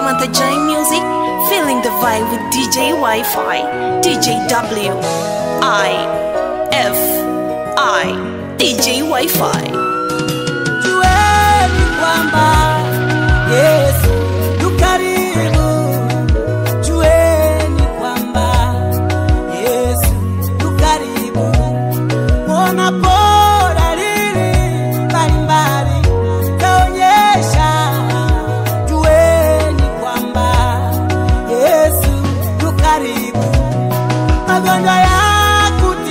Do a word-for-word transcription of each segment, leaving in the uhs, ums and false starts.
Samantha J Music, feeling the vibe with D J WiFi, DJ W I F I, D J WiFi. Jueni kwamba Yesu yu karibu, jueni kwamba Yesu yu karibu, ona bora lili mbalimbali. Magonjwa ya kutisha,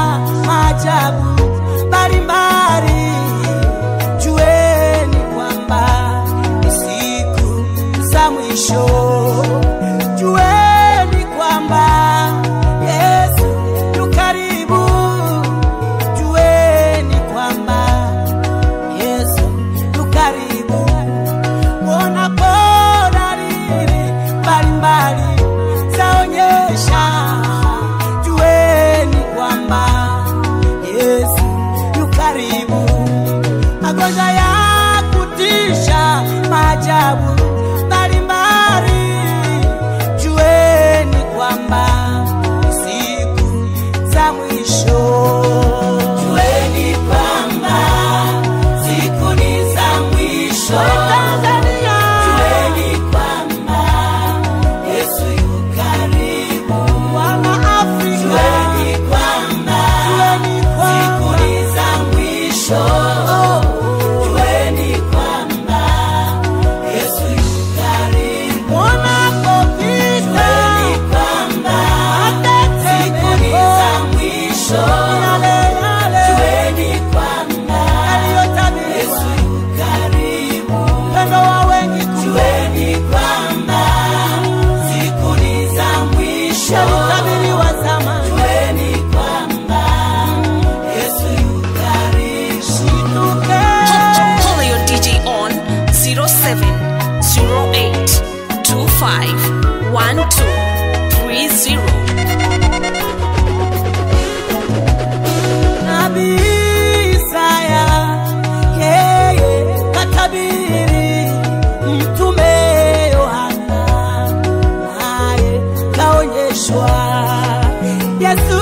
maajabu mbalimbali, jueni kwamba ni siku za mwisho. Jueni kwamba Yesu yu karibu, jueni kwamba Yesu yu karibu, ona bora lili mbalimbali zaonyesha. Magonjwa ya kutisha, maajabu mbalimbali, jueni kwamba siku za mwisho. Zero. Nabi Isaya, yeah, yeah, katabiri, mtume Yohana, aye, kaonyeshwa, Yesu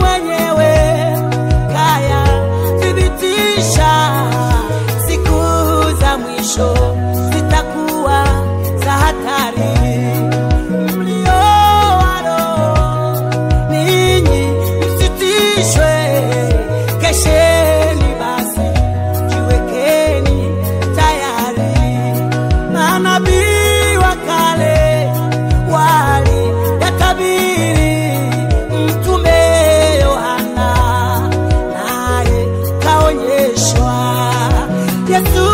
mwenyewe, kaya, thibitisha, siku za mwisho, zitakuwa za hatari. Yesu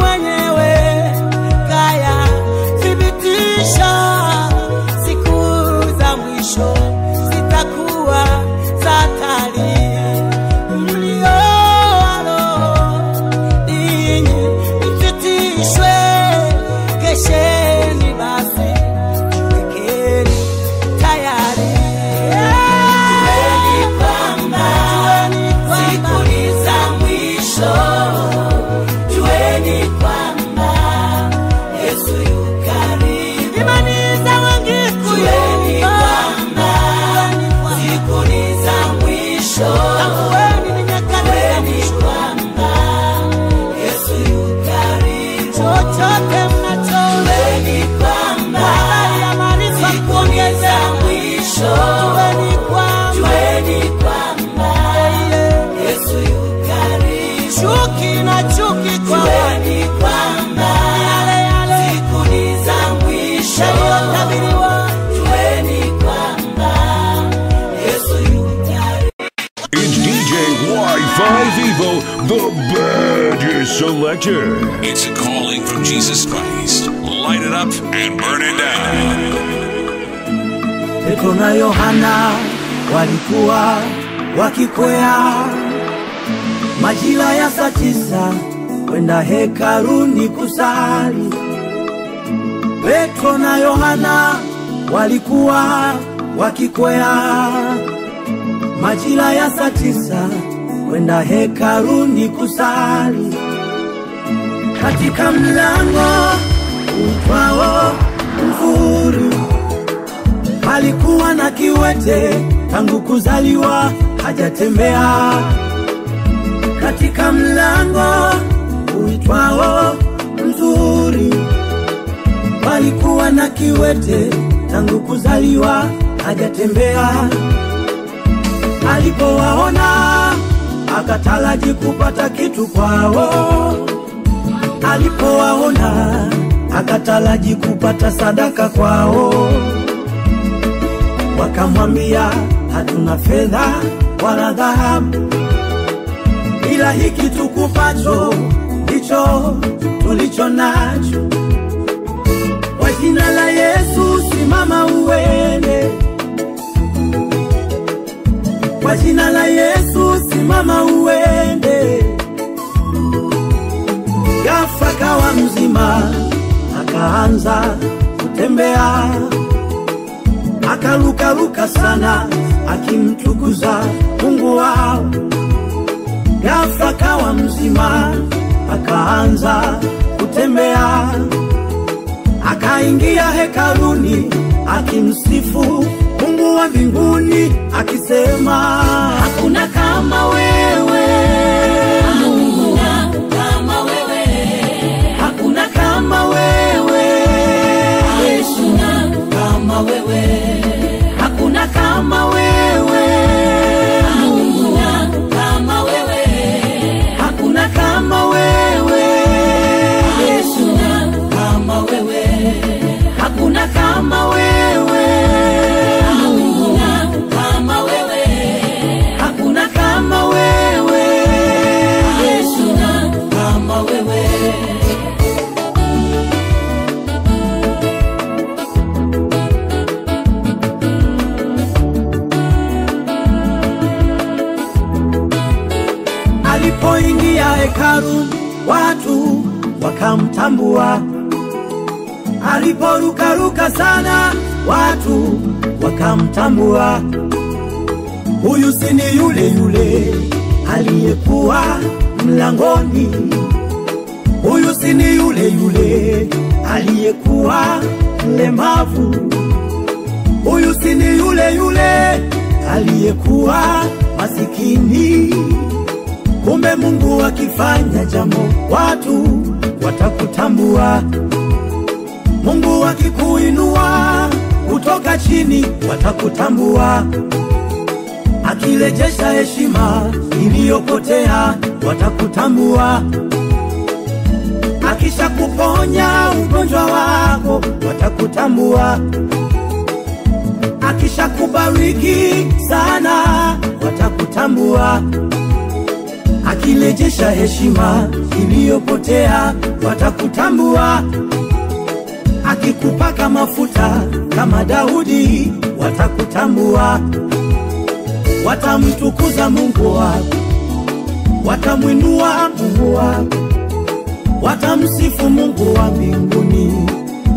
mwenyewe kaya thibitisha, siku za mwisho zitakuwa za hatari. Mlioalo ninyi msitishwe, kesheni basi, jiwekeni tayari. Jueni kwamba siku ni za mwisho. It's D J WIFI VEVO, the baddest selector. It's a calling from Jesus Christ. Light it up and burn it down. Petro na Yohana walikuwa wakikwea majira ya saa tisa kwenda hekaluni kusali. Petro na Yohana walikuwa wakikwea majira ya saa tisa kwenda hekaluni kusali. Katika mlango uitwao Uhuru alikuwa na kiwete, tangu kuzaliwa hajatembea. Katika mlango uitwao Mzuri, alikuwa na kiwete, tangu kuzaliwa hajatembea. Alipowaona akatalaji kupata kitu kwao. Alipowaona akatalaji kupata sadaka kwao. Wakamwambia hatuna fedha wala dhahabu, ila hiki tukupacho ndicho tulicho nacho. Kwa jina la Yesu simama uende. Kwa jina la Yesu simama uende. Ghafla kawa mzima, akaanza kutembea. Akaluka luka sana, akimtukuza Mungu wao. Ghafla kawa mzima, akaanza kutembea. Akaingia hekaluni, akimsifu Mungu wa mbinguni, akisema hakuna kama wewe Mungu, hakuna kama wewe, hakuna kama wewe Yesu, kama wewe hakuna kama wewe Mungu, kama wewe hakuna kama wewe Yesu, kama wewe hakuna kama wewe Mungu, kama wewe hakuna kama wewe Yesu, kama wewe. Alipoingia hekalu watu wakamtambua. Aliporuka ruka sana watu wakamtambua. Huyu si ni yule yule aliyekuwa mlangoni. Huyu si ni yule yule aliyekuwa mlemavu. Huyu si ni yule yule aliyekuwa masikini. Kumbe Mungu akifanya jambo watu watakutambua. Mungu akikuinua kutoka chini watakutambua. Akirejesha heshima iliyopotea watakutambua. Akishakuponya ugonjwa wako watakutambua. Akishakubariki sana watakutambua. Akirejesha heshima iliyopotea watakutambua. Akikupaka mafuta kama Daudi watakutambua. Watamtukuza Mungu wako, watamwinua Mungu wako, watamsifu Mungu wa mbinguni,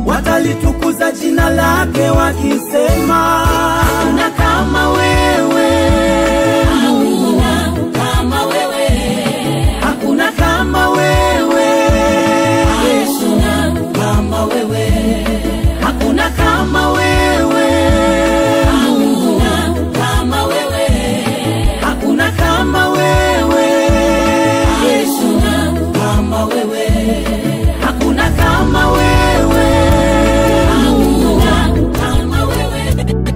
watalitukuza jina lake wakisema hakuna kama wewe Mungu, kama wewe hakuna kama wewe Yesu, kama wewe hakuna kama wewe Mungu, kama wewe hakuna kama wewe Yesu, kama wewe hakuna kama wewe Mungu, kama wewe.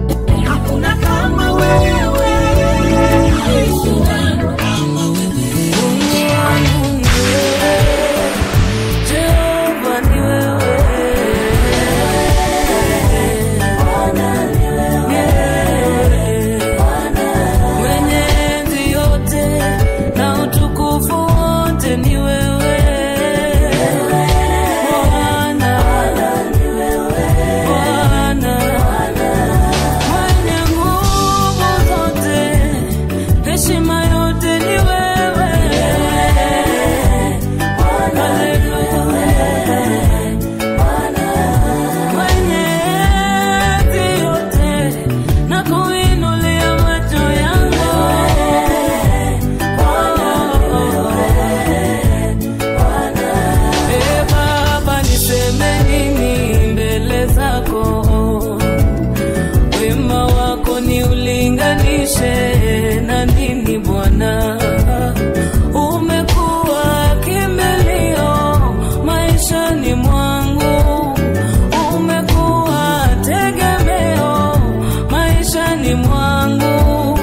nionyeshe na nini Bwana, umekuwa kimbilio maishani mwangu, umekuwa tegemeo maishani mwangu.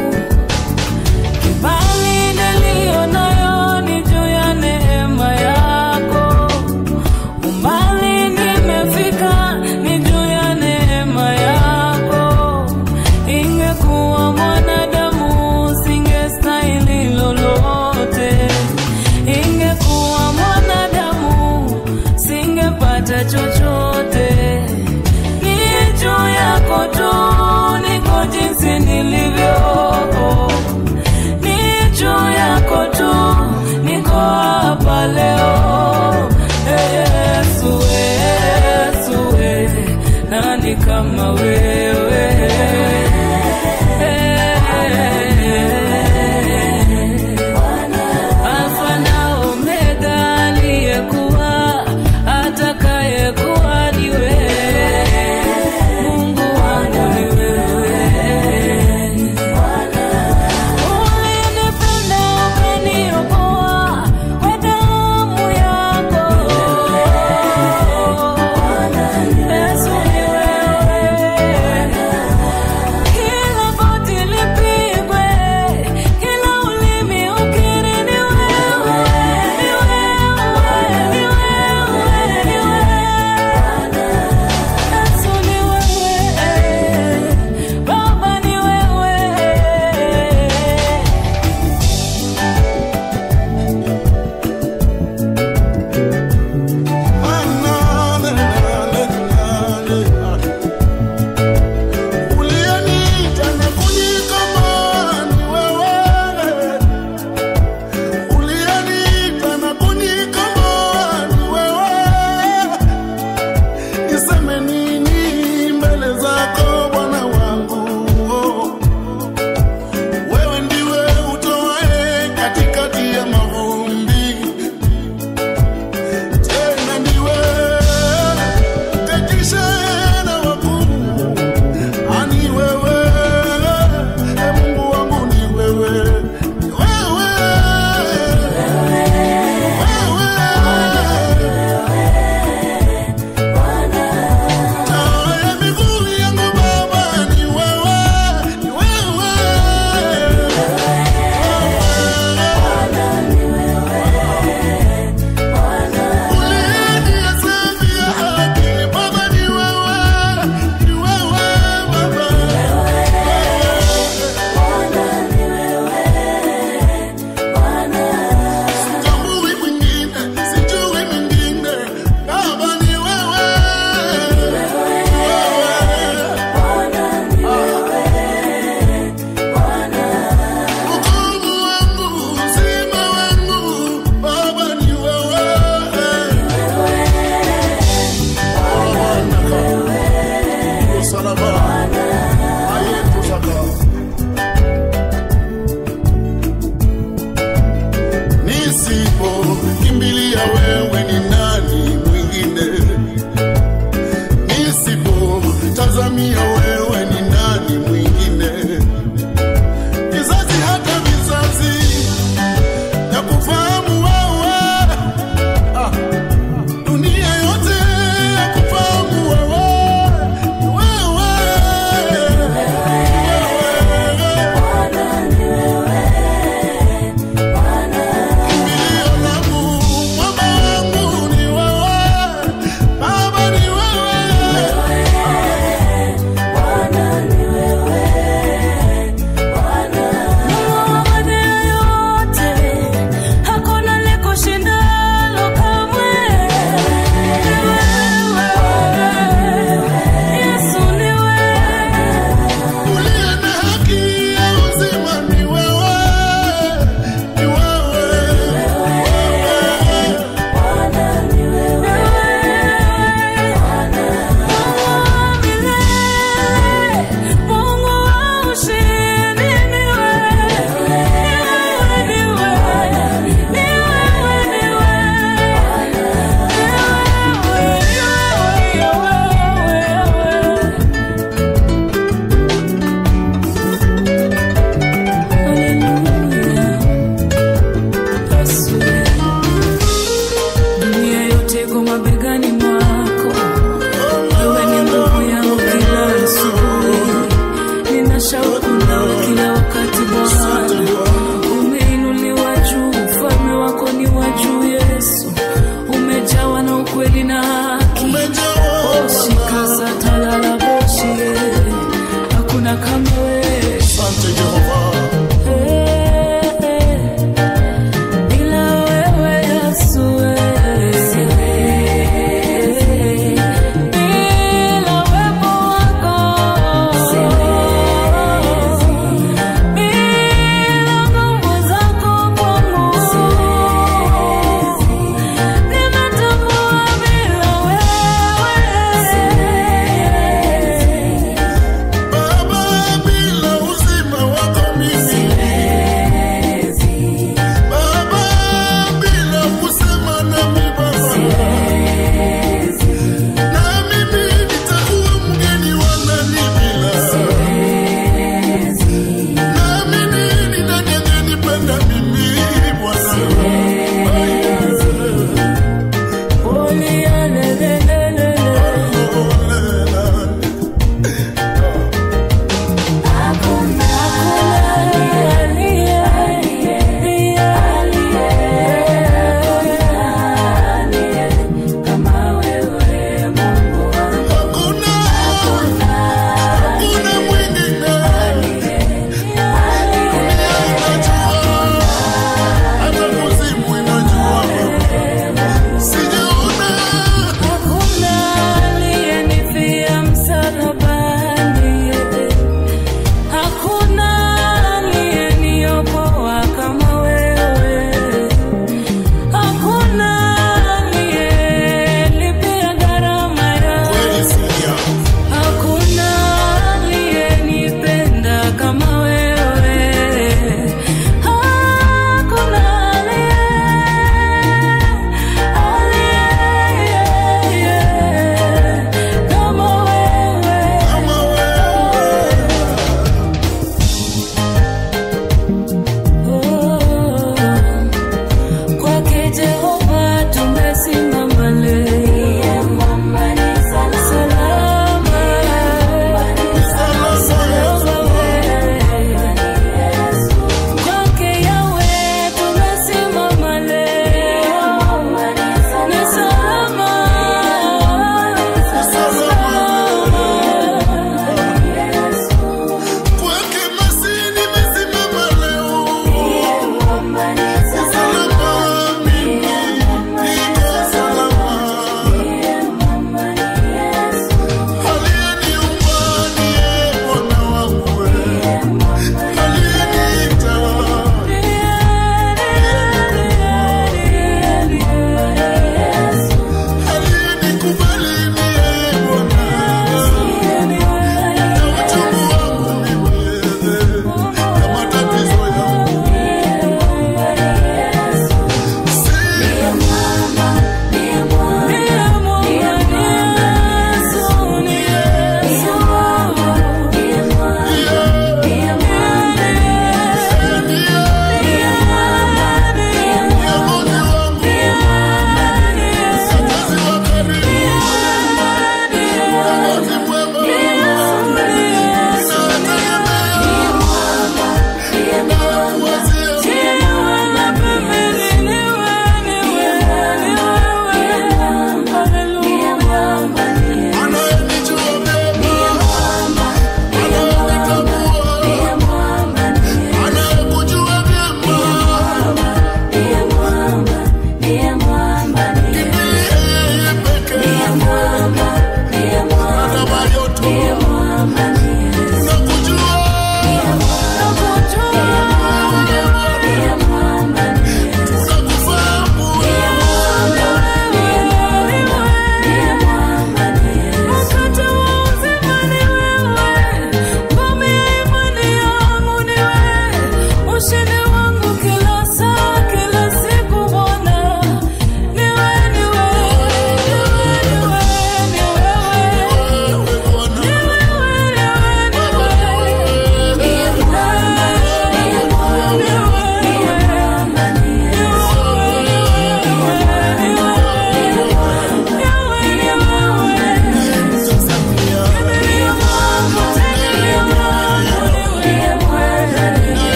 Kibali niliyo nayo ni juu ya neema yako, umbali nimefika ni juu ya neema yako. Ingekuwa mwanadamu Missing.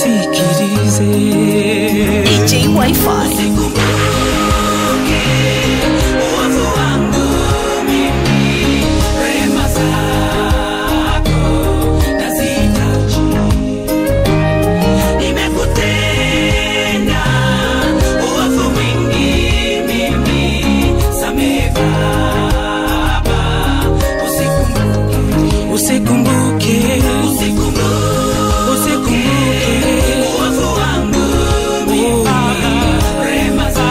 take it easy. D J WiFi. Usikumbuke usikumbuke uovu wangu mimi, rehema.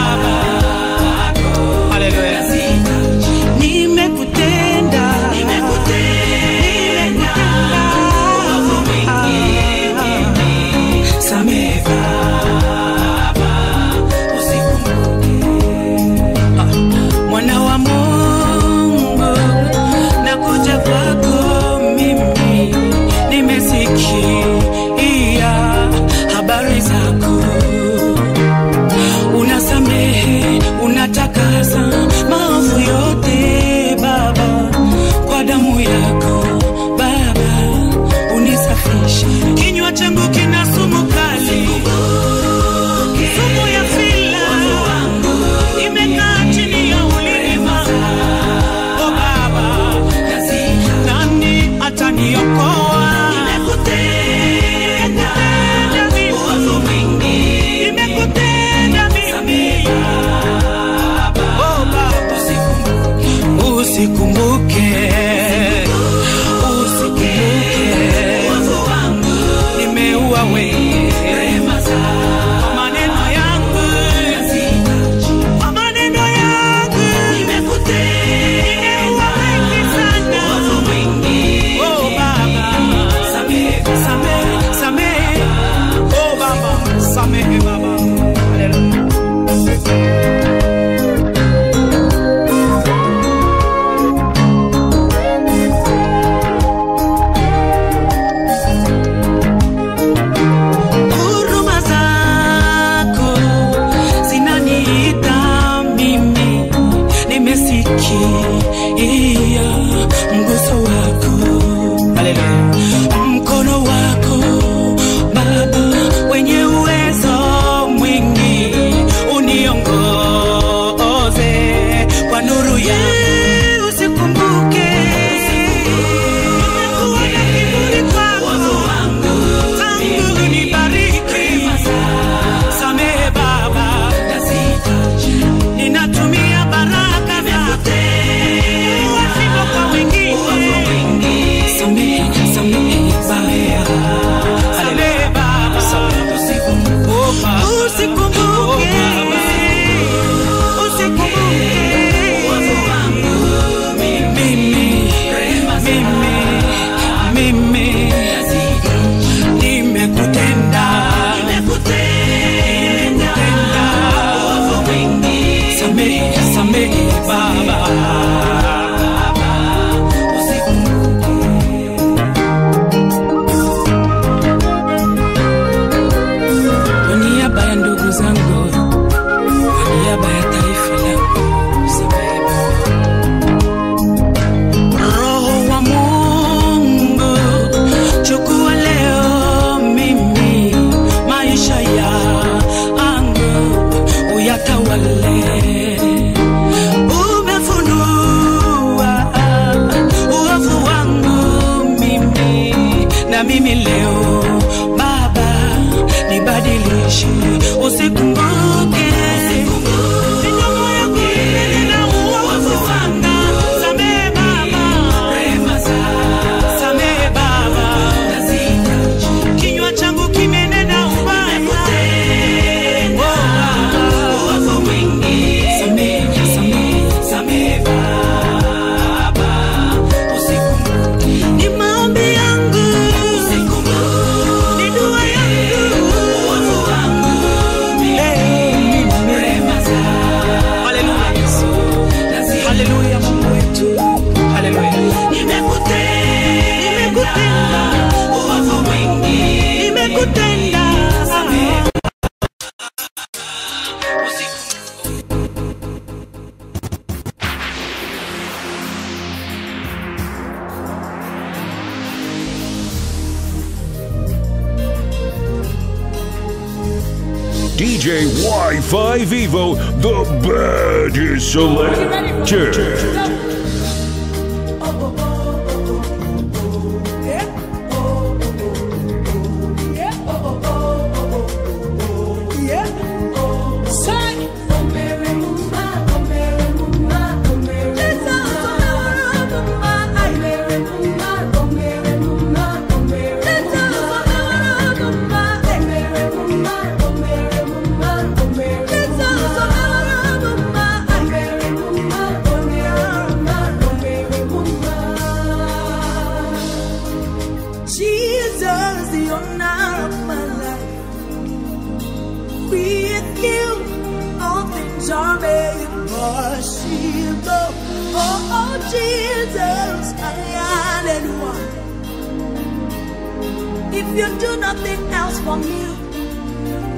D J WIFI VEVO, the baddest selector. Jesus, I am one. If you do nothing else for me,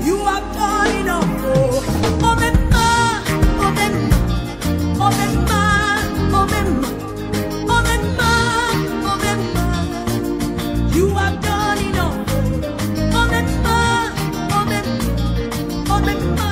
you are done enough. Oh, my, oh, my, oh, my, oh, my, oh, my, oh, my, you are done enough. Oh, my, oh, my, oh, my, oh, my, oh, my.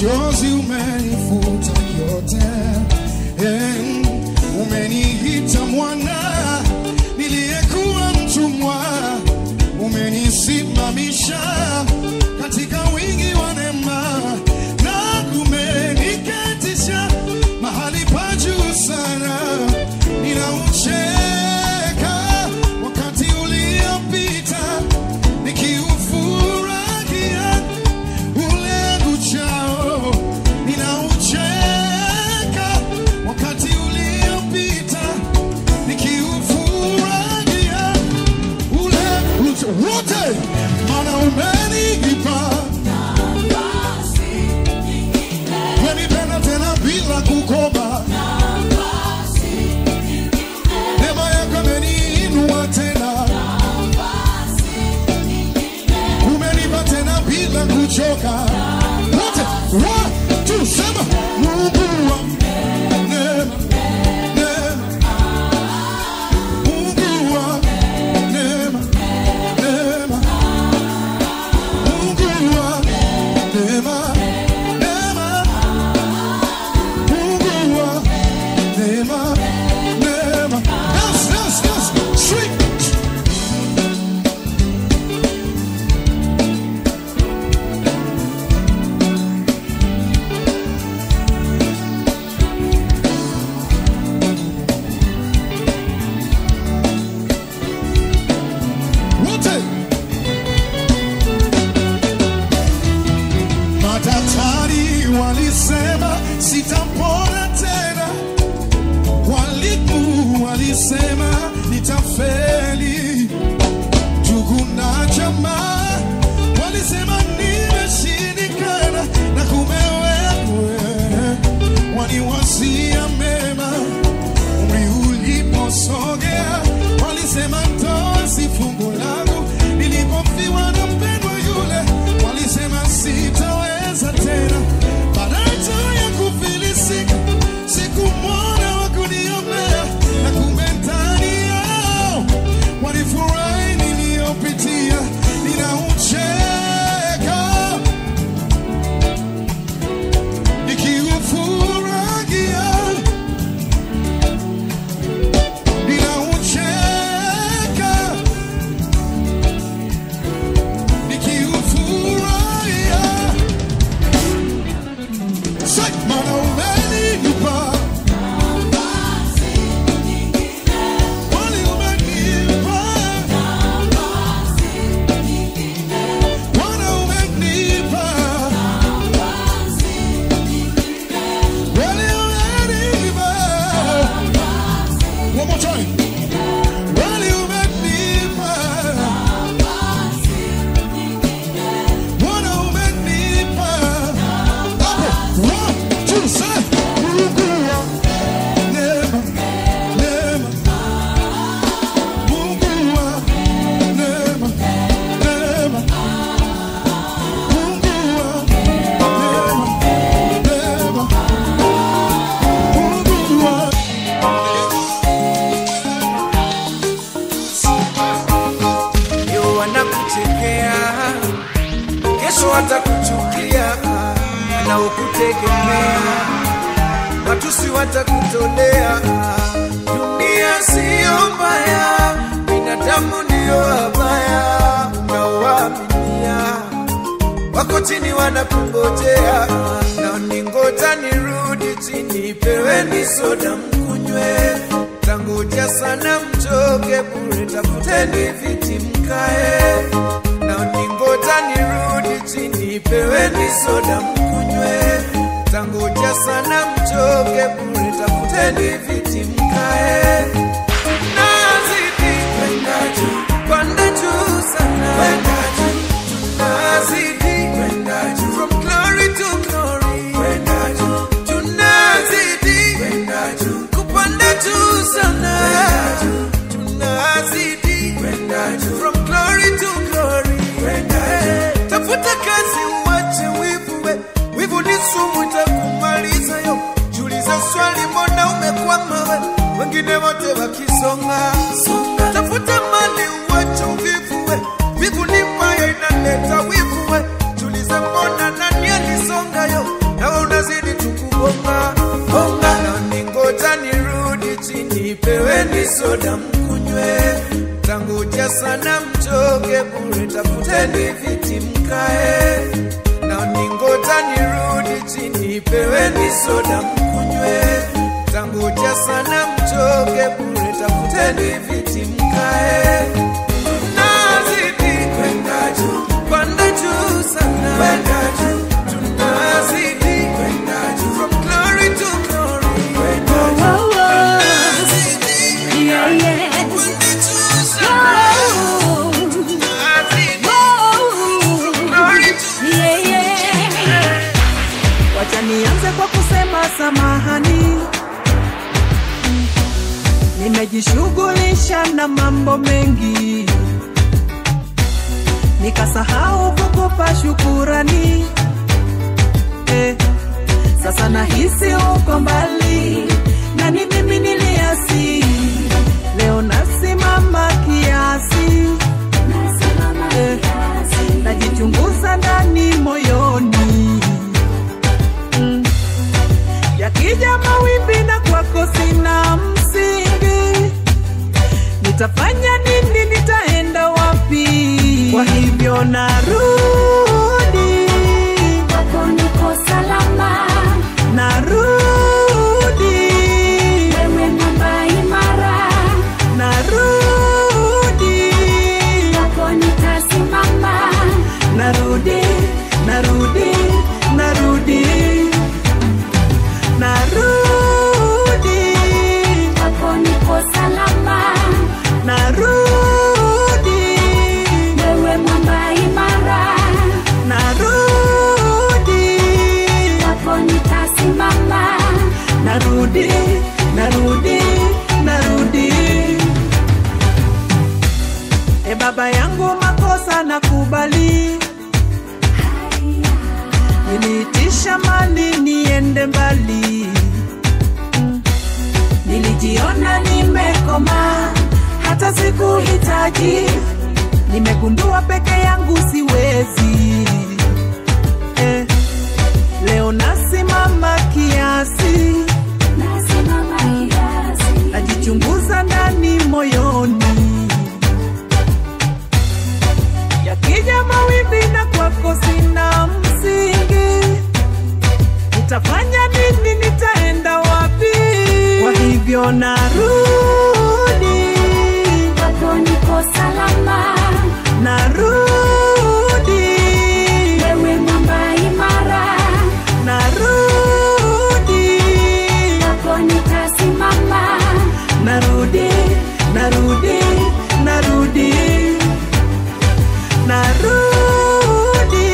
shows you many fools at your time. And umeni hita mwana niliyekuwa mtumwa, umeni simamisha katika wingi wa neema, na kumeniketisha mahali pa juu sana. Ninaucheka wakati uliopita, nikiufurahia ulengu chao. Ninaucheka wakati uliopita, nikiufurahia ulengu chao wote, mana umenipa nafasi nyingine, umenipenda tena bila kukoba. Choka wote watusema Mungu wa neema, neema, Mungu wa neema, neema, Mungu wa neema, neema, Mungu wa neema, neema. Yes, yes, yes, sweet. Walisema sitapona tena, waliku walisema nitafeli, ndugu na jamaa walisema nimeshindikana, na kumbe wewe waniwasia mema. Umri uliposogea walisema ndoa si fungu langu, nilipofiwa na mpendwa yule walisema sitaweza tena. tafuteni viti mkae, na ningota nirudi chini peweni soda mkunywe. Tangoja sana mchoke bure, tafuteni viti mkae. Tunazidi kwenda juu, kwenda juu sana, kwenda juu. Tunazidi kwenda juu, from glory to glory, kwenda juu. Nianze kwa kusema samahani, nimejishughulisha na mambo mengi, nikasahau kukupa shukurani. Eh, sasa nahisi uko mbali, na ni mimi niliasi. Leo nasimama kiasi, eh, najichunguza ndani moyoni. Yakija mawimbi na kwako sina msingi, nitafanya nini, nitaenda wapi? Kwa hivyo narudi kwako, niko salama. Narudi wewe mwamba imara. Narudi kwako nitasimama. Narudi, narudi, narudi. Narudi kwako niko salama. Narudi wewe mwamba imara. Narudi kwako nitasimama. Narudi, narudi, narudi. E baba yangu, makosa nakubali, niliitisha mali niende mbali, nilijiona nimekoma, hata sikuhitaji. Nimegundua peke yangu siwezi, eh, leo nasimama kiasi, nasimama kiasi, najichunguza ndani moyoni. Yakija mawimbi na kwako sina msingi, nitafanya nini, nitaenda wapi? Kwa hivyo narudi kwako niko salama. Narudi wewe mwamba imara. Narudi kwako nitasimama. Narudi, narudi, narudi. Narudi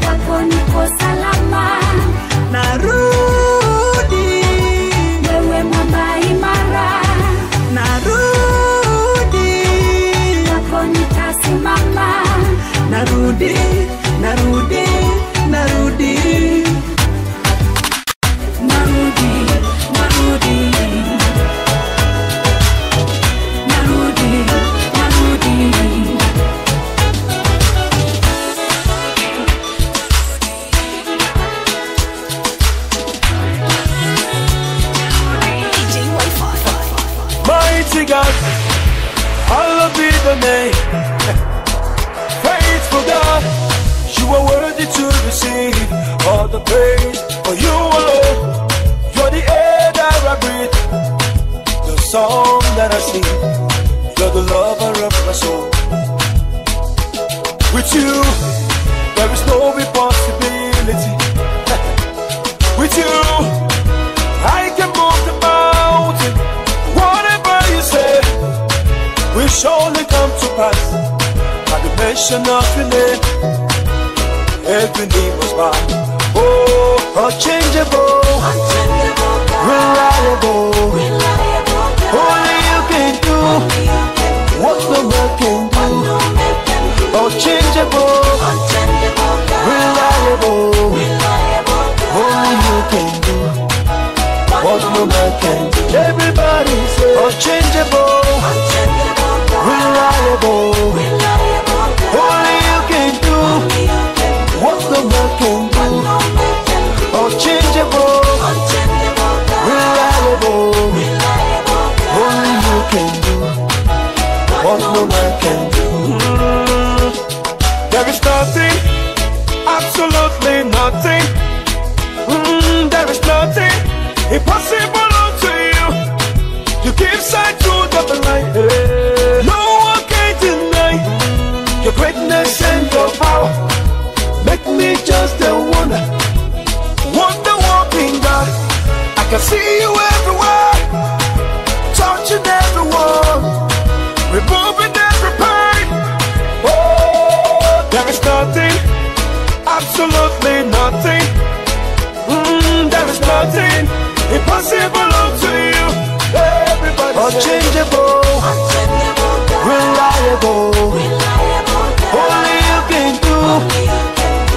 kwako niko salama. Narudi wewe mwamba imara. Narudi kwako nitasimama. Narudi, narudi, narudi. Narudi, narudi. Faithful God, you are worthy to receive all the praise. For you alone, you're the air that I breathe, the song that I sing, you're the lover of my soul. With you, there is no impossibility. With you, I can move the mountain. Whatever you say will surely come to pass. By the mention of your name, every knee must bow. Oh, unchangeable, unchangeable, reliable, reliable. Only you can do, only you can do what no man can do. No man can do. Unchangeable, unchangeable, reliable, reliable. Only you can do what no man can do. Everybody say, unchangeable, unchangeable, reliable, reliable. Only you can do what no man can do. Unchangeable, reliable. Only you can do what no man can do. is nothing, absolutely nothing. Mm, there is nothing impossible unto you. You give sight to the light. No one can deny your greatness and your power. Make me just a wonder, wonder walking God. I can see you everywhere, touching everyone, removing every pain. Oh, there is nothing, absolutely nothing. Mm, there is nothing impossible unto you. Everybody, unchangeable, unchangeable, reliable, reliable, only you can do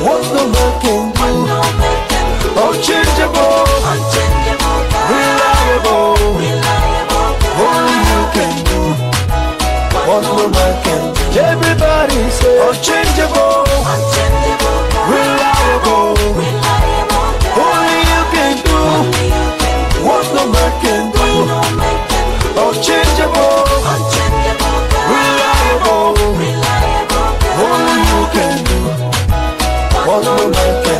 what no man can do. Unchangeable, unchangeable, reliable, reliable, only you can do what no man can do. Everybody say unchangeable, unchangeable, reliable, reliable, only you can do what no man can do. Unchangeable, unchangeable, reliable, reliable, only you can do what no man can do.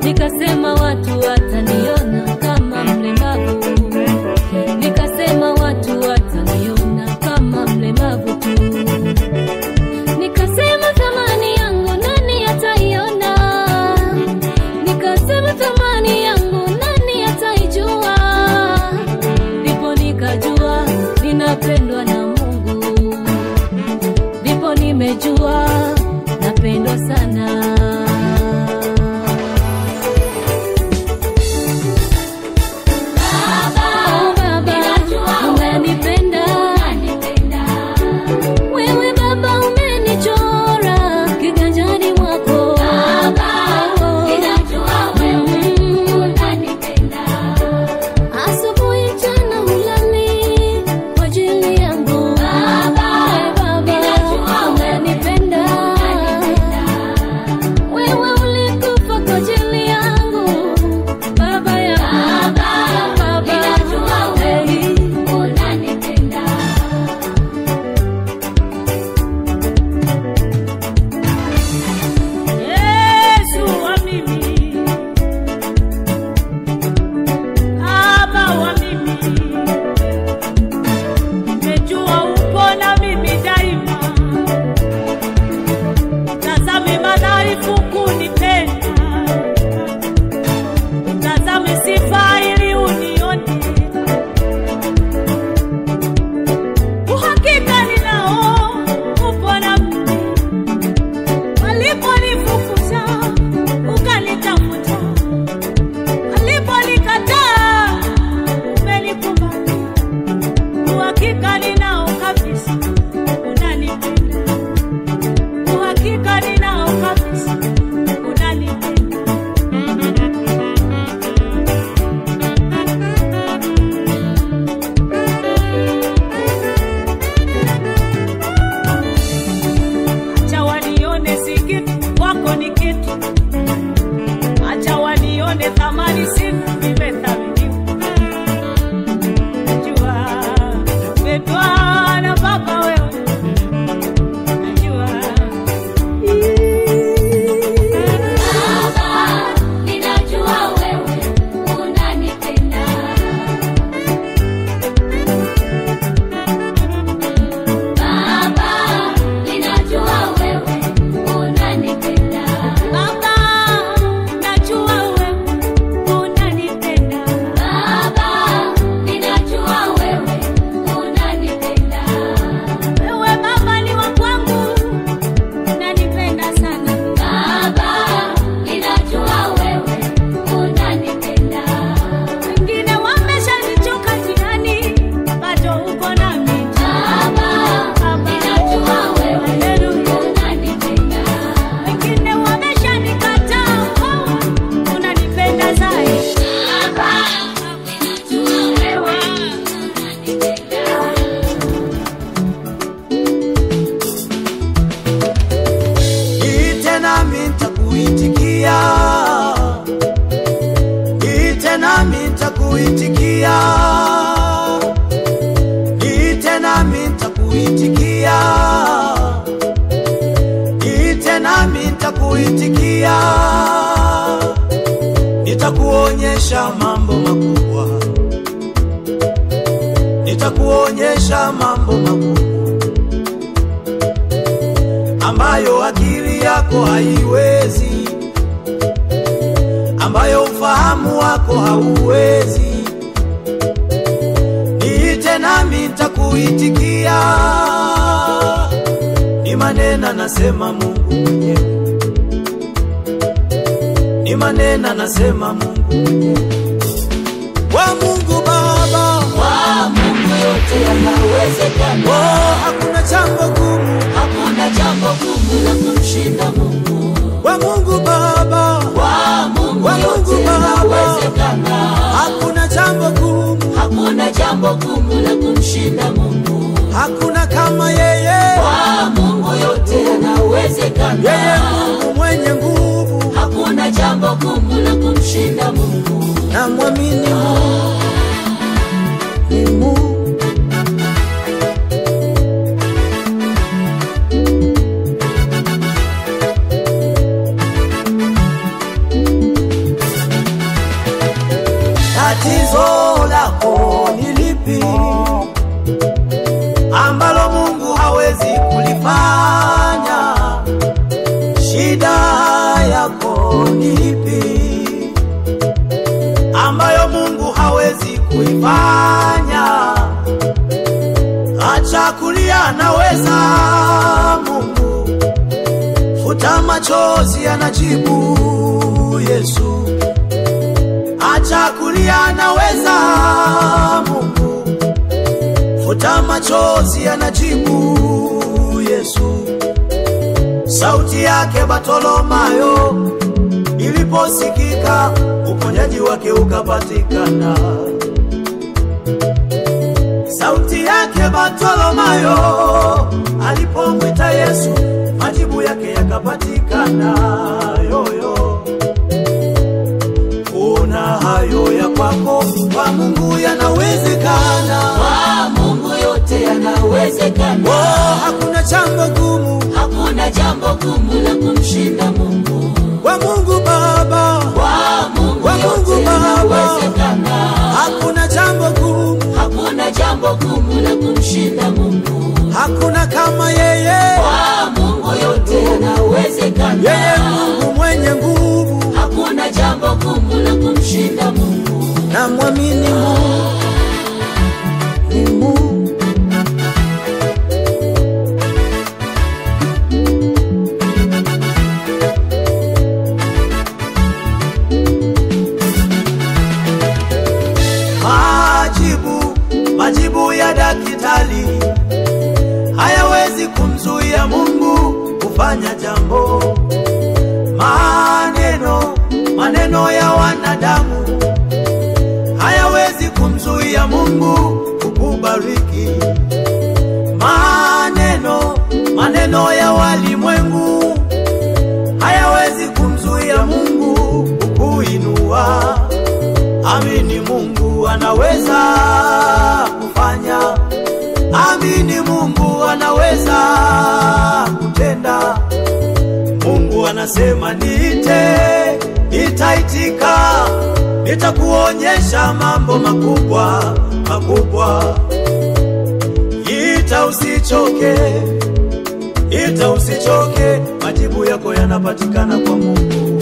Nikasema watu wataniona kama mlemavu tu, nikasema napendwa sana. Nitakuonyesha mambo makubwa, nitakuonyesha mambo makubwa ambayo akili yako haiwezi, ambayo ufahamu wako hauwezi. Niite nami nitakuitikia, ni maneno nasema Mungu mwenyewe. Ni maneno nasema Mungu wa Mungu Baba, wa Mungu yote yanawezekana. Oh, hakuna jambo gumu, hakuna jambo gumu la kumshinda Mungu. Wa Mungu Baba, wa Mungu yote yanawezekana. Hakuna jambo gumu, hakuna jambo gumu la kumshinda Mungu. Hakuna kama yeye, wa Mungu yote yanawezekana. Yeye Mungu mwenye nguvu, hakuna jambo gumu la kumshinda Mungu. Na muamini Mungu. Tatizo lako ni lipi ambalo Mungu hawezi kulifanya? Shida nipi ambayo Mungu hawezi kuifanya? Acha kulia, naweza Mungu hata machozi anajibu Yesu, acha kulia anaweza Mungu, futa machozi anajibu Yesu. Sauti yake Bartholomayo iliposikika, uponyaji wake ukapatikana. Sauti yake Bartholomayo alipomwita Yesu, majibu yake yakapatikana. Yoyo kuna hayo ya kwako, kwa Mungu yanawezekana. Kwa Mungu yote yanawezekana. Oh, hakuna jambo gumu, hakuna jambo gumu la kumshinda Mungu. Kwa Mungu Baba, kwa Mungu, kwa Mungu Baba, hakuna jambo gumu, hakuna jambo gumu la kumshinda Mungu. Hakuna kama yeye. Kwa Mungu yote yanawezekana. Yeye Mungu mwenye nguvu, hakuna jambo gumu la kumshinda Mungu. Na muamini Mungu, ni Mungu. Majibu, majibu ya dakitali hayawezi kumzuia Mungu kufanya jambo. Maneno, maneno ya wanadamu hayawezi kumzuia Mungu kukubariki. Maneno, maneno ya walimwengu hayawezi kumzuia Mungu kukuinua. Amini Mungu anaweza kufanya. Amini Mungu anaweza kutenda. Mungu anasema niite, nitaitika, nitakuonyesha mambo makubwa, makubwa. Ita usichoke, ita usichoke, majibu yako yanapatikana kwa Mungu.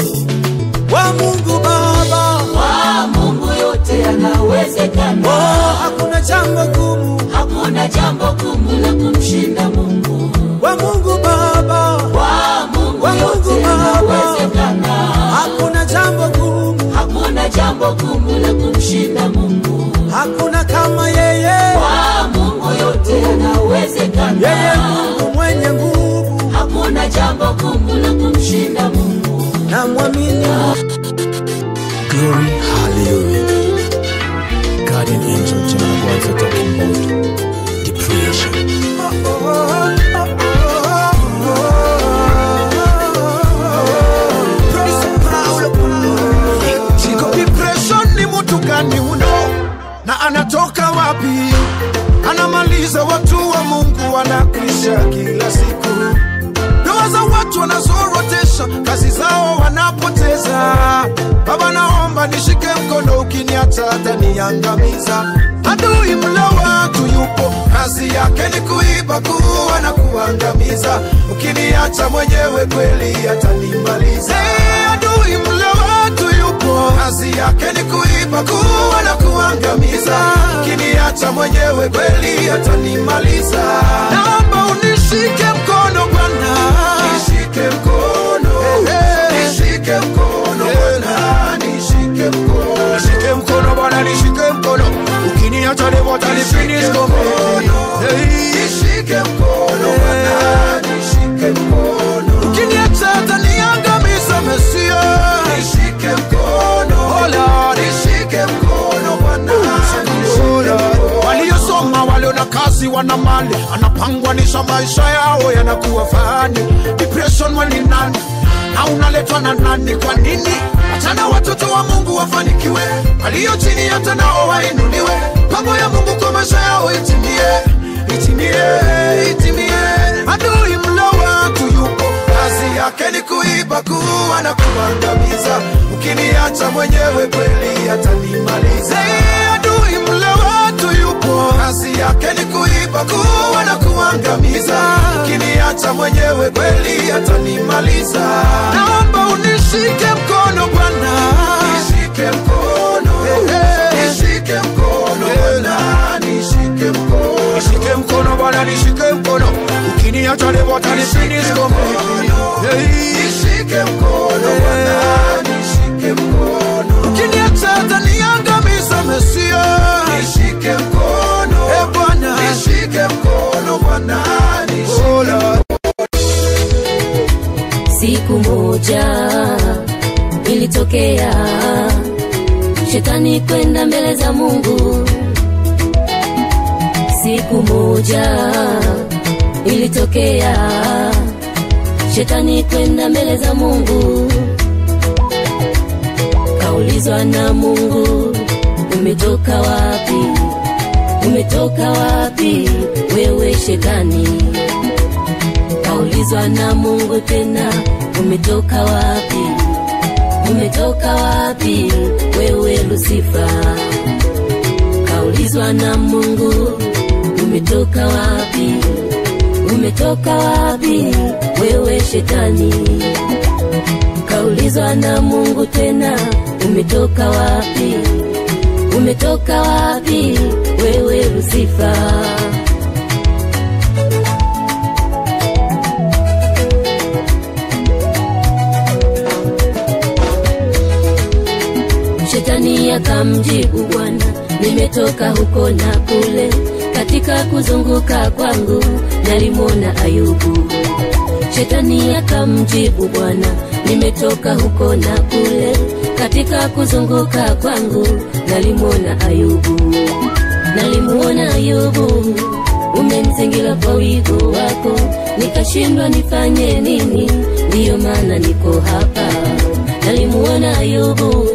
Kwa Mungu Baba, kwa Mungu yote yanawezekana. Oh, hakuna jambo gumu, hakuna jambo gumu la kumshinda Mungu. Kwa Mungu Baba, kwa Mungu, kwa Mungu yote yanawezekana. Hakuna jambo gumu, hakuna jambo gumu la kumshinda Mungu. Hakuna kama yeye. Kwa Mungu yote yanawezekana. Yeye Mungu mwenye nguvu, hakuna jambo gumu la kumshinda Mungu. Na muamini. Glory, hallelujah. Guardian angel, General Boys are talking about depression. Oh, oh, oh, oh. Tukani uno, na anatoka wapi, anamaliza watu wa Mungu wanakrisha kila siku. Doa za watu wanazorotesha, kazi zao wanapoteza. Baba naomba nishike mkono, ukiniacha ataniangamiza. Adui mla watu yupo, kazi yake ni kuiba, kuua na kuangamiza. Ukiniacha mwenyewe kweli atanimaliza. Hey, adui mla watu yupo, kazi yake ni kuiba, kuua na kuangamiza. Ukiniacha mwenyewe kweli atanimaliza. Naomba unishike mkono Bwana, nishike mkono, nishike mkono Bwana, nishike mkono, nishike mkono Bwana, nishike mkono. I tell you what, I finish go on. Hey, she can go on. She can go on. Can you tell that the younger me some monsieur? She can go on. Oh Lord, she can go on. Waliosoma walio na kazi wana mali, anapangwanisha maisha yao yanakuwa fani. Depression wali nani, haunaletwa na nani? Kwa nini achana watoto wa Mungu wafanikiwe, walio chini hata nao wainuliwe? Pango ya Mungu kwa maisha yao itimie, itimie, itimie. Adui mla watu yupo, kazi yake ni kuiba, kuua na kuangamiza. Ukiniacha mwenyewe kweli atanimaliza. Adui mla watu yupo, kazi yake ni kuiba, kuua na kuangamiza. Ukiniacha mwenyewe kweli atanimaliza. Naomba unishike mkono Bwana, nishike mkono, nishike mkono Bwana, nishike mkono, nishike mkono Bwana, nishike mkono. Ukiniacha leo atanifinish kwa mkono. Siku moja ilitokea shetani kwenda mbele za Mungu. Siku moja ilitokea shetani kwenda mbele za Mungu. Kaulizwa na Mungu, umetoka wapi? Umetoka wapi wewe shetani? Kaulizwa na Mungu tena, umetoka wapi? Umetoka wapi wewe Lucifer? Kaulizwa na Mungu, umetoka wapi? Umetoka wapi wewe shetani? Kaulizwa na Mungu tena, umetoka wapi? Umetoka wapi wewe Lucifer? Shetani akamjibu Bwana, nimetoka huko na kule, katika kuzunguka kwangu nalimwona Ayubu. Shetani akamjibu Bwana, nimetoka huko na kule, katika kuzunguka kwangu nalimwona Ayubu. Nalimwona Ayubu, umemzingira kwa wigo wako, nikashindwa nifanye nini, ndio maana niko hapa. Nalimwona Ayubu,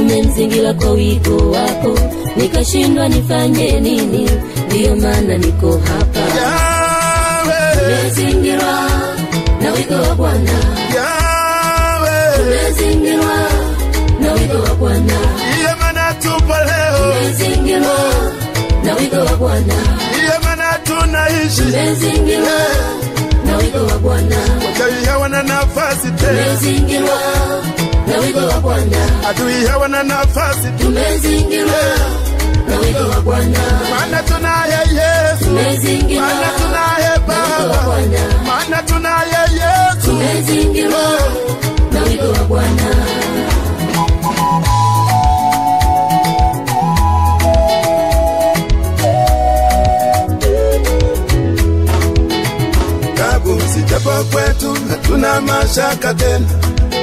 umemzingira kwa wigo wako, nikashindwa nifanye nini, ndio maana niko hapa. Umezingirwa na wigo wa Bwana. Umezingirwa na wigo wa Bwana. Ndiyo maana tupo leo. Umezingirwa na wigo wa Bwana. Ndiyo maana tunaishi. Umezingirwa na wigo wa Bwana. Adui hawana nafasi tena. Umezingirwa na wigo wa Bwana. Adui hawana nafasi tena. Umezingirwa na wigo wa Bwana. Maana tunaye Yesu. Tumezingirwa. Maana tunaye Baba. Maana tunaye Yesu. Tumezingirwa na wigo wa Bwana. Tabu zijapo kwetu, hatuna mashaka tena.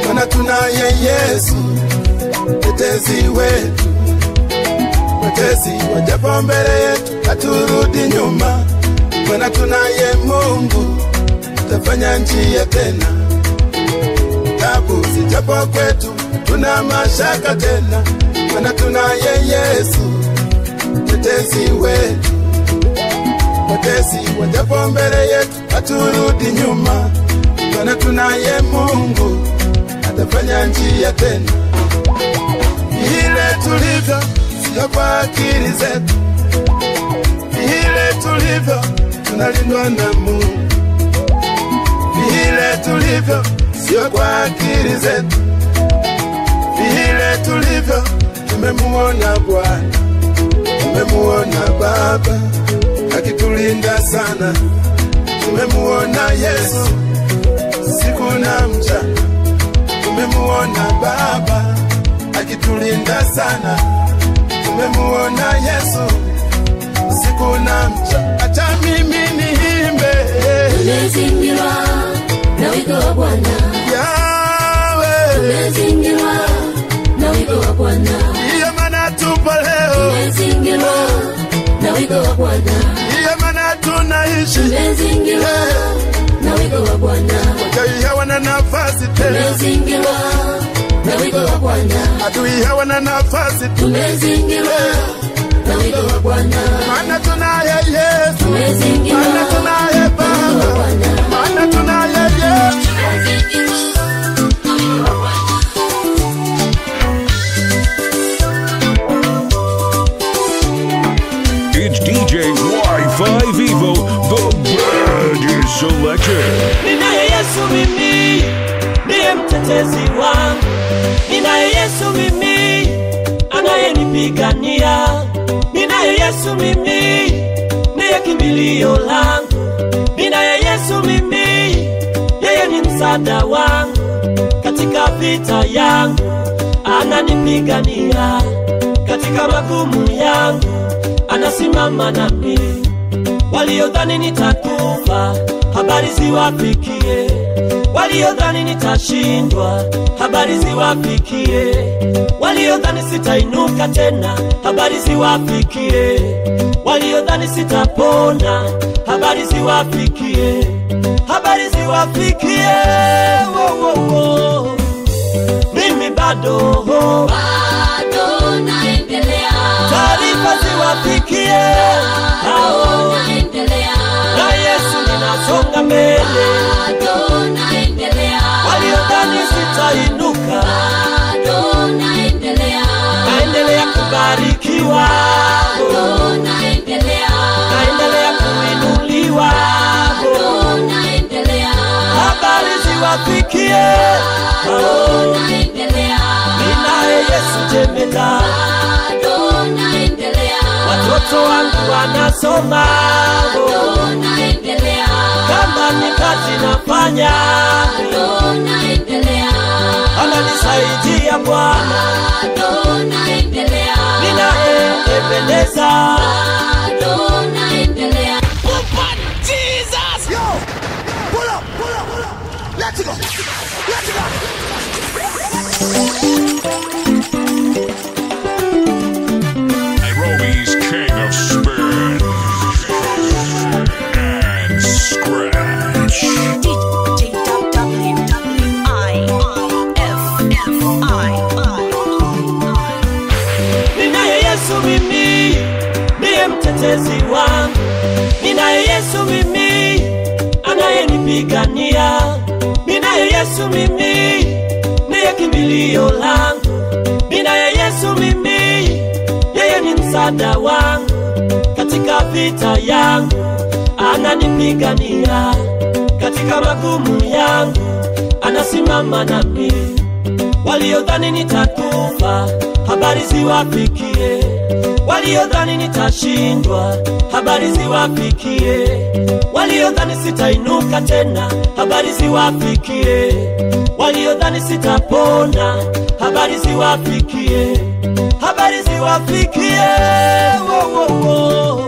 Maana tunaye Yesu. Tetezi wetu. Tesi wajapo mbele yetu, haturudi nyuma. Maana tunaye Mungu, tafanya njia tena. Tabu zijapo kwetu, tuna mashaka tena. Maana tunaye Yesu, tetesi wetu. Tesi wajapo mbele yetu, haturudi nyuma. Maana tunaye Mungu, atafanya njia tena. Ile tulivyo ya kwa akili zetu, vile tulivyo tunalindwa na Mungu. Vile tulivyo sio kwa akili zetu, vile tulivyo tumemuona Bwana, tumemuona Baba akitulinda sana. Tumemuona Yesu siku na mchana, tumemuona Baba akitulinda sana. Tumemuona Yesu siku na mchana. Acha mimi niimbe. Tumezingirwa na wigo wa Bwana. Yawe. Tumezingirwa na wigo wa Bwana. Ndiyo maana tupo leo. Tumezingirwa na wigo wa Bwana. Ndiyo maana tunaishi. Tumezingirwa na wigo wa Bwana. Adui hawana nafasi tena. Tumezingirwa na wigo wa Bwana. Adui hawana nafasi. Tumezingirwa na wigo wa Bwana. Maana tunaye Yesu. Tumezingirwa. Maana tunaye Baba. Maana tunaye Yesu. It's D J WIFI VEVO, the Bird Selector. Ninaye Yesu mimi, ndiye mtetezi wangu. Ninaye Yesu mimi, anayenipigania. Ninaye Yesu mimi, ndiye kimbilio langu. Ninaye Yesu mimi, yeye ni msaada wangu. Katika vita yangu, ananipigania. Katika magumu yangu, anasimama nami. Waliodhani nitakufa, habari ziwafikie waliodhani nitashindwa, habari ziwafikie waliodhani sitainuka tena, habari ziwafikie waliodhani sitapona, habari ziwafikie, habari ziwafikie, wo wo wo, mimi bado bado naendelea, taarifa ziwafikie bado naendelea, na Yesu ninasonga mbele bado naendelea, waliodhani sitainuka bado naendelea, naendelea kubarikiwa bado naendelea, naendelea kuinuliwa bado naendelea, habari ziwafikie bado naendelea, ninaye Yesu jemela bado naendelea, watoto wangu wanasoma bado naendelea, kama ni kazi nafanya bado naendelea, ananisaidia Bwana bado naendelea, ninaendeleza bado naendelea. Let's go! Let's go! Vita yangu ananipigania, katika magumu yangu anasimama nami. Waliodhani nitakufa, habari ziwafikie, waliodhani nitashindwa, habari ziwafikie, waliodhani sitainuka tena, habari ziwafikie, waliodhani sitapona, habari ziwafikie, habari ziwafikie, wo wo wo,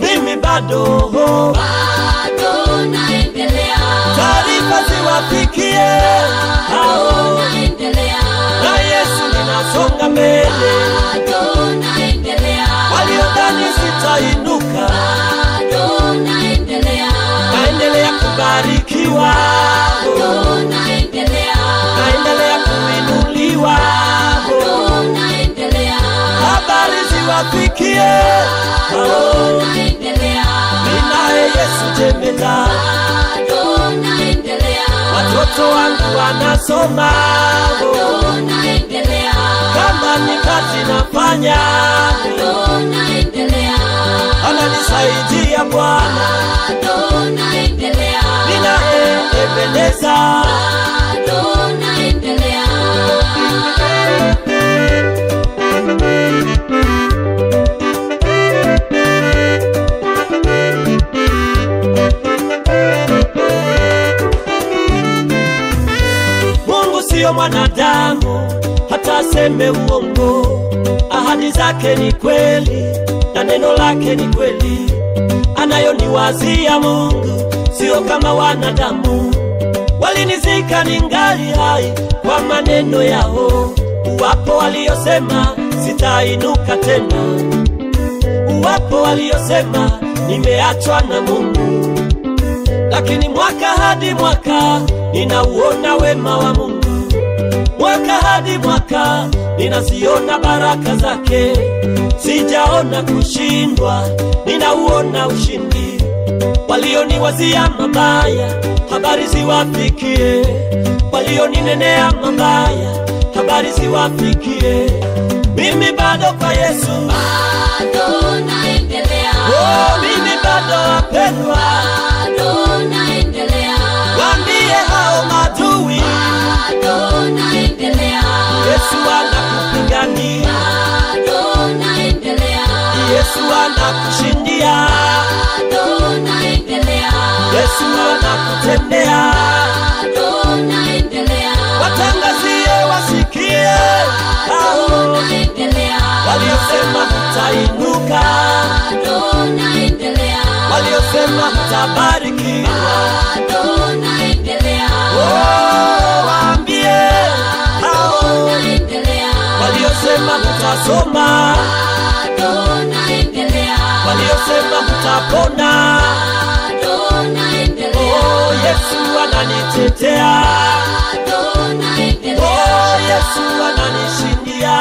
mimi bado bado naendelea, taarifa ziwafikie bado naendelea, na Yesu ninasonga mbele bado naendelea, waliodhani sitainuka bado naendelea, naendelea kubarikiwa bado naendelea, naendelea kuinuliwa bado naendelea, habari ziwafikie bado naendelea, ninaye Yesu jemela bado naendelea, watoto wangu wanasoma bado naendelea, kama ni kazi nafanya bado naendelea, ananisaidia Bwana bado naendelea, ninaendeleza bado naendelea. Mwanadamu hata aseme uongo, ahadi zake ni kweli na neno lake ni kweli, anayoniwazia Mungu sio kama wanadamu. Walinizika ningali hai kwa maneno yao, uwapo waliosema sitainuka tena, uwapo waliosema nimeachwa na Mungu, lakini mwaka hadi mwaka ninauona wema wa Mungu, mwaka hadi mwaka ninaziona baraka zake, sijaona kushindwa, ninauona ushindi. Walioniwazia mabaya, habari ziwafikie, walioninenea mabaya, habari ziwafikie, mimi bado kwa Yesu bado naendelea, oh, mimi bado wapendwa bado naendelea, waambie hao maadui bado naendelea, Yesu anakupigania bado naendelea, Yesu anakushindia bado naendelea, Yesu anakutendea bado naendelea, watangazie wasikie bado naendelea, waliosema mtainuka bado naendelea, waliosema mtabariki ananitetea, oh Yesu ananishindia,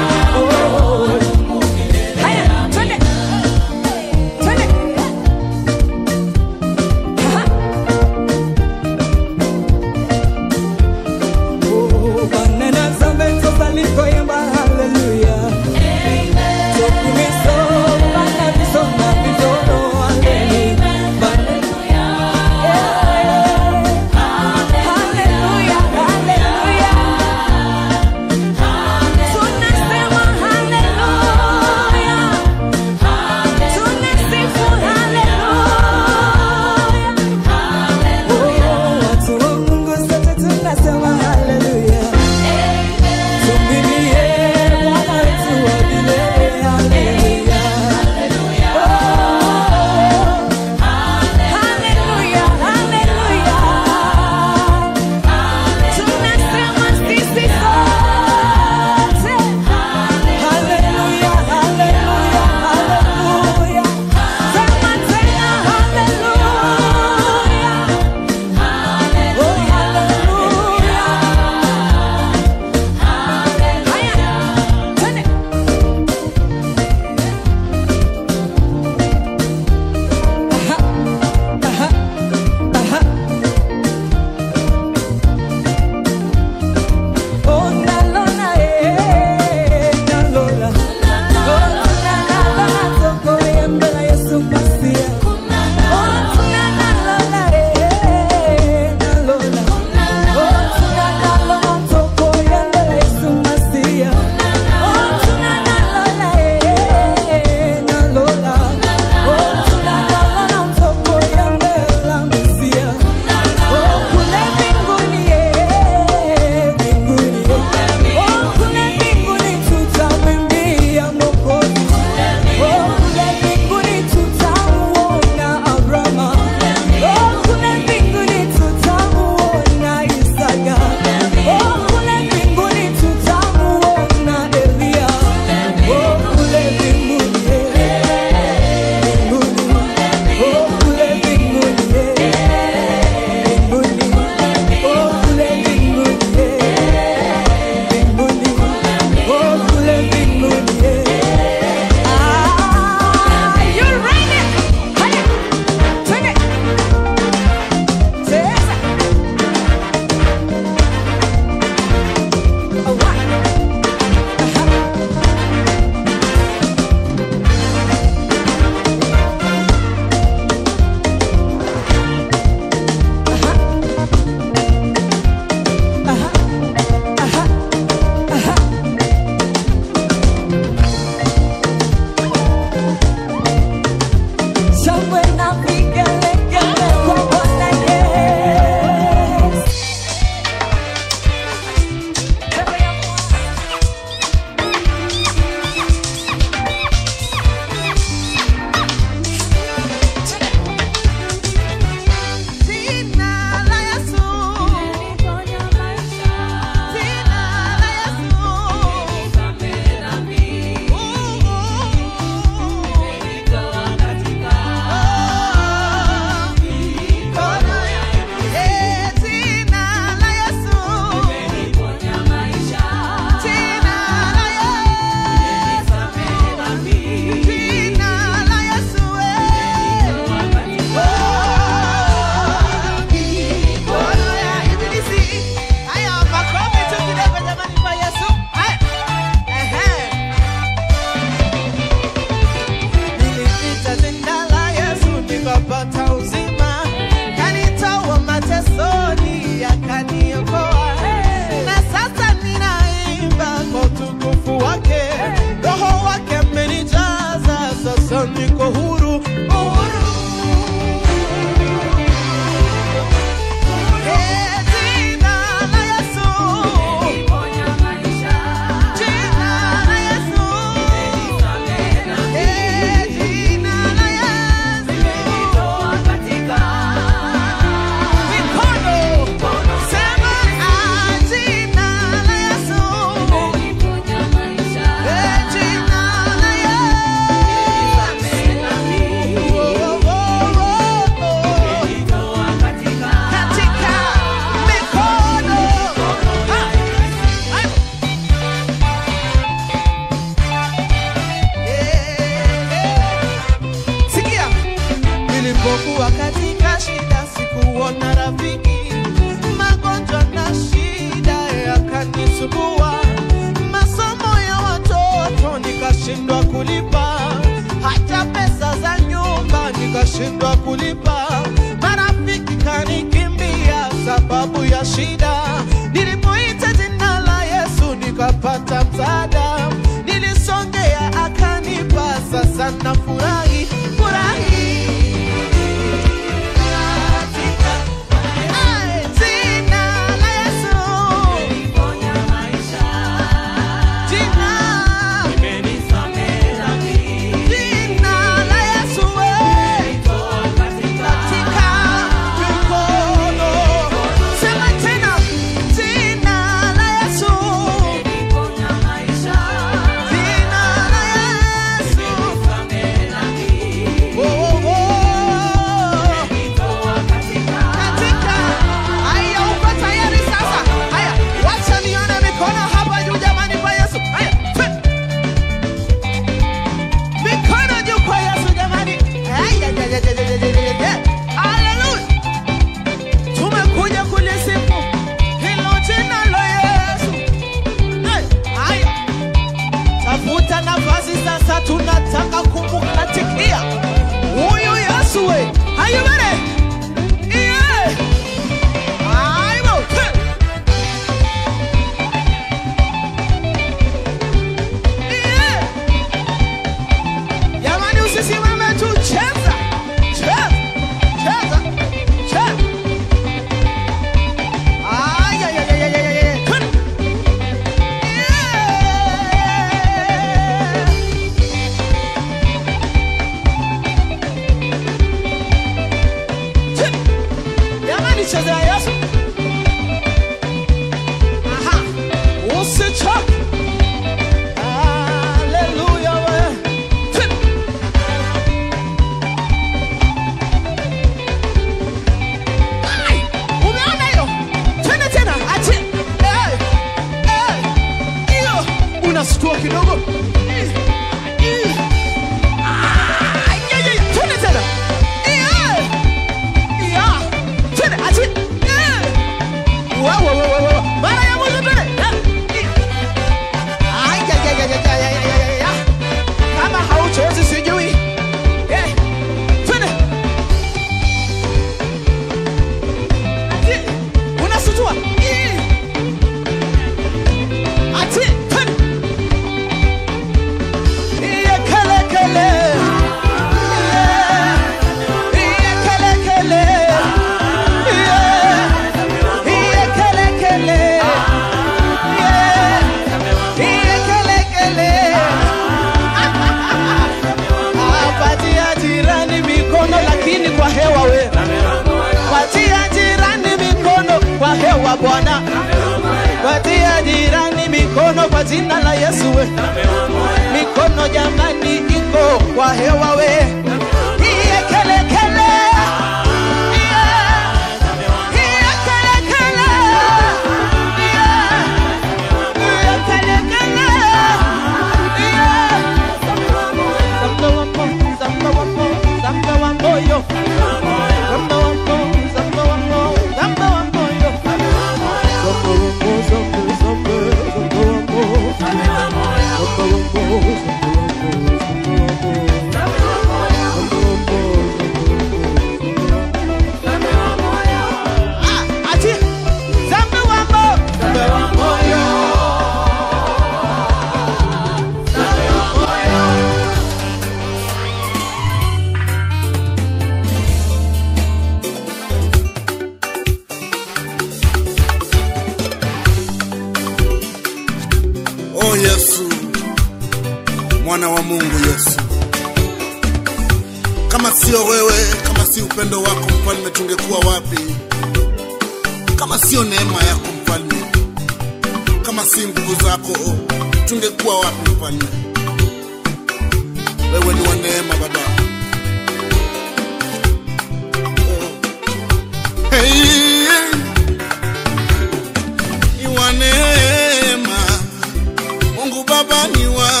Mungu Baba ni wa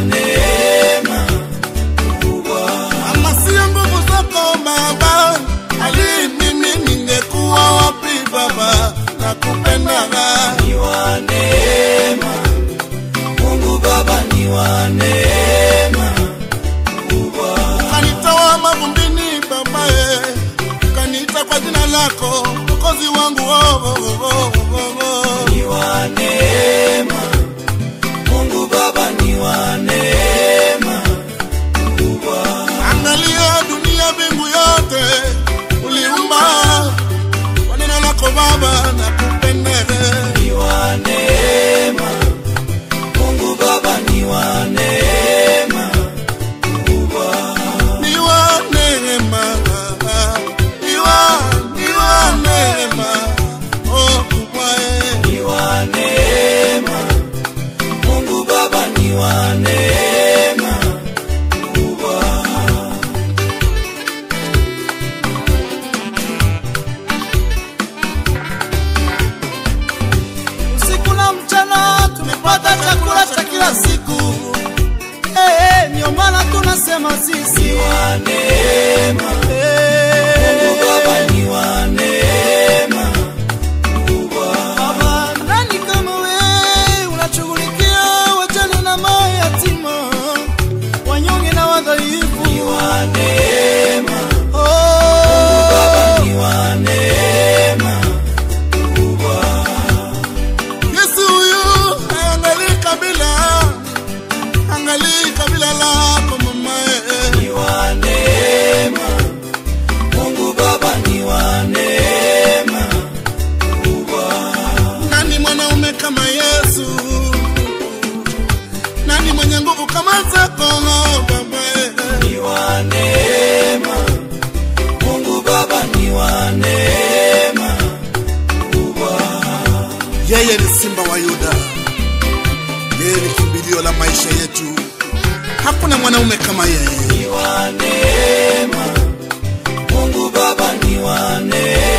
neema. tunasema sisi ni wanema, Mungu Baba ni wanema, Baba nani kama wewe unachughulikia wajane na mayatima, wanyonge na wadhaifu ni wanema, Mungu Baba ni wanema. Yeye ni Simba wa Yuda, yeye ni kimbilio la maisha yetu, hakuna mwanaume kama yeye. Ni wa neema, Mungu Baba ni wa neema.